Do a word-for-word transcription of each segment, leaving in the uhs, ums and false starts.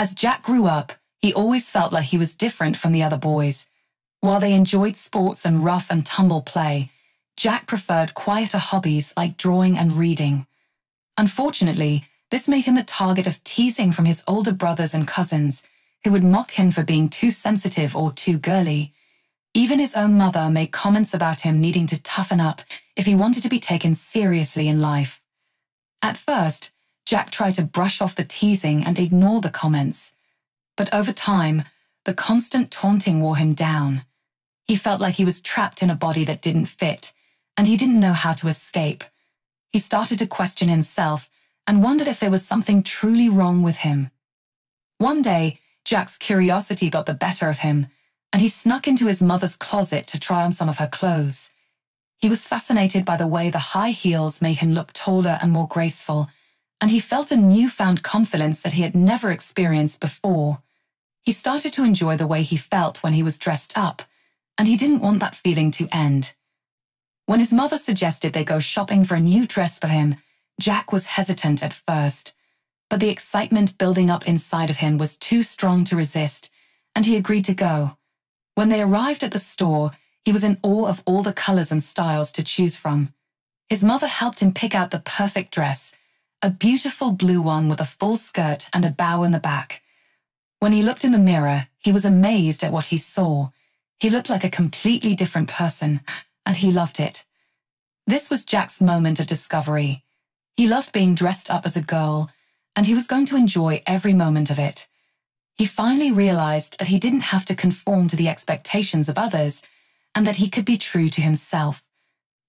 As Jack grew up, he always felt like he was different from the other boys. While they enjoyed sports and rough and tumble play, Jack preferred quieter hobbies like drawing and reading. Unfortunately, this made him the target of teasing from his older brothers and cousins, who would mock him for being too sensitive or too girly. Even his own mother made comments about him needing to toughen up if he wanted to be taken seriously in life. At first, Jack tried to brush off the teasing and ignore the comments. But over time, the constant taunting wore him down. He felt like he was trapped in a body that didn't fit, and he didn't know how to escape. He started to question himself and wondered if there was something truly wrong with him. One day, Jack's curiosity got the better of him, and he snuck into his mother's closet to try on some of her clothes. He was fascinated by the way the high heels made him look taller and more graceful, and he felt a newfound confidence that he had never experienced before. He started to enjoy the way he felt when he was dressed up, and he didn't want that feeling to end. When his mother suggested they go shopping for a new dress for him, Jack was hesitant at first, but the excitement building up inside of him was too strong to resist, and he agreed to go. When they arrived at the store, he was in awe of all the colors and styles to choose from. His mother helped him pick out the perfect dress, a beautiful blue one with a full skirt and a bow in the back. When he looked in the mirror, he was amazed at what he saw. He looked like a completely different person, and he loved it. This was Jack's moment of discovery. He loved being dressed up as a girl, and he was going to enjoy every moment of it. He finally realized that he didn't have to conform to the expectations of others, and that he could be true to himself.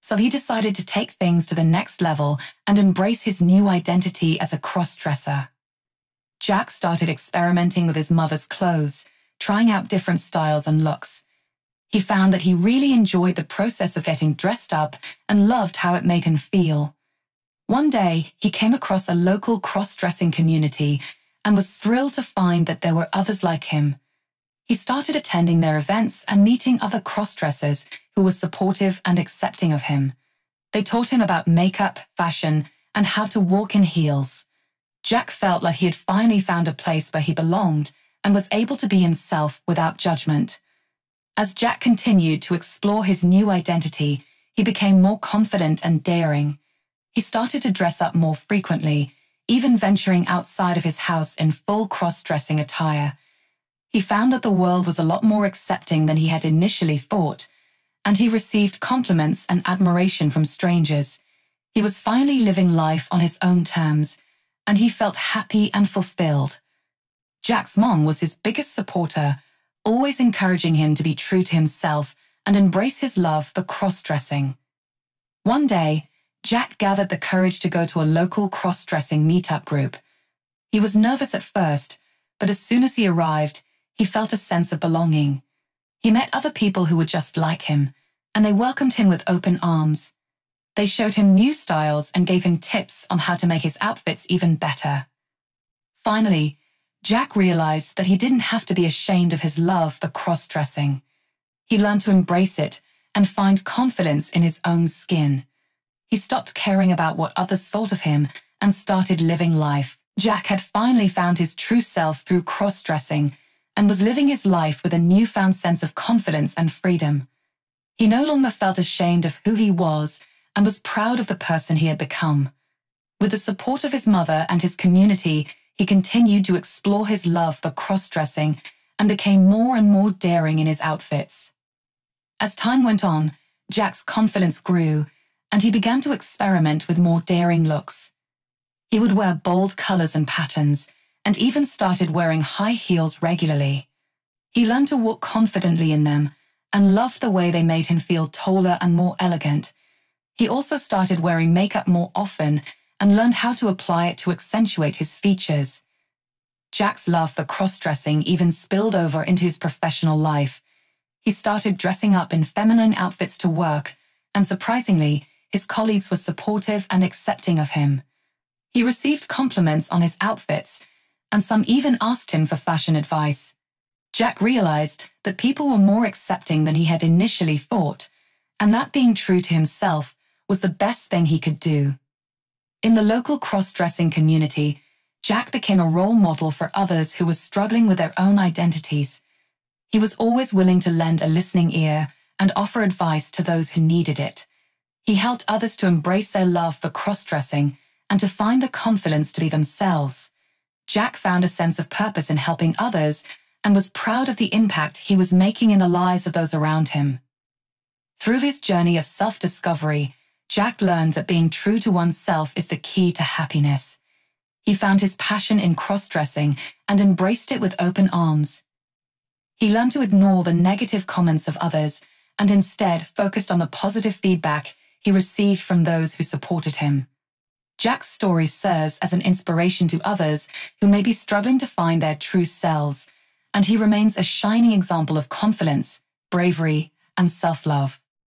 So he decided to take things to the next level and embrace his new identity as a cross-dresser. Jack started experimenting with his mother's clothes, trying out different styles and looks. He found that he really enjoyed the process of getting dressed up and loved how it made him feel. One day, he came across a local cross-dressing community and was thrilled to find that there were others like him. He started attending their events and meeting other cross-dressers who were supportive and accepting of him. They taught him about makeup, fashion, and how to walk in heels. Jack felt like he had finally found a place where he belonged and was able to be himself without judgment. As Jack continued to explore his new identity, he became more confident and daring. He started to dress up more frequently, even venturing outside of his house in full cross-dressing attire. He found that the world was a lot more accepting than he had initially thought, and he received compliments and admiration from strangers. He was finally living life on his own terms, and he felt happy and fulfilled. Jack's mom was his biggest supporter, always encouraging him to be true to himself and embrace his love for cross-dressing. One day, Jack gathered the courage to go to a local cross-dressing meetup group. He was nervous at first, but as soon as he arrived, he felt a sense of belonging. He met other people who were just like him, and they welcomed him with open arms. They showed him new styles and gave him tips on how to make his outfits even better. Finally, Jack realized that he didn't have to be ashamed of his love for cross-dressing. He learned to embrace it and find confidence in his own skin. He stopped caring about what others thought of him and started living life. Jack had finally found his true self through cross-dressing and was living his life with a newfound sense of confidence and freedom. He no longer felt ashamed of who he was and was proud of the person he had become. With the support of his mother and his community, he continued to explore his love for cross-dressing and became more and more daring in his outfits. As time went on, Jack's confidence grew, and he began to experiment with more daring looks. He would wear bold colors and patterns, and even started wearing high heels regularly. He learned to walk confidently in them, and loved the way they made him feel taller and more elegant. He also started wearing makeup more often, and learned how to apply it to accentuate his features. Jack's love for cross-dressing even spilled over into his professional life. He started dressing up in feminine outfits to work, and surprisingly, his colleagues were supportive and accepting of him. He received compliments on his outfits, and some even asked him for fashion advice. Jack realized that people were more accepting than he had initially thought, and that being true to himself was the best thing he could do. In the local cross-dressing community, Jack became a role model for others who were struggling with their own identities. He was always willing to lend a listening ear and offer advice to those who needed it. He helped others to embrace their love for cross-dressing and to find the confidence to be themselves. Jack found a sense of purpose in helping others and was proud of the impact he was making in the lives of those around him. Through his journey of self-discovery, Jack learned that being true to oneself is the key to happiness. He found his passion in cross-dressing and embraced it with open arms. He learned to ignore the negative comments of others and instead focused on the positive feedback he received from those who supported him. Jack's story serves as an inspiration to others who may be struggling to find their true selves, and he remains a shining example of confidence, bravery, and self-love.